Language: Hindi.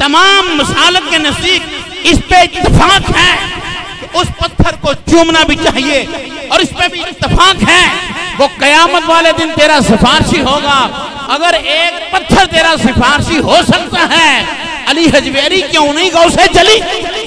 तमाम मसालत के नजदीक इस पे इत्तफाक है कि उस पत्थर को चूमना भी चाहिए, और इस पे भी इत्तफाक है वो कयामत वाले दिन तेरा सिफारशी होगा। अगर एक पत्थर तेरा सिफारशी हो सकता है, अली हजवेरी क्यों नहीं गौसे चली।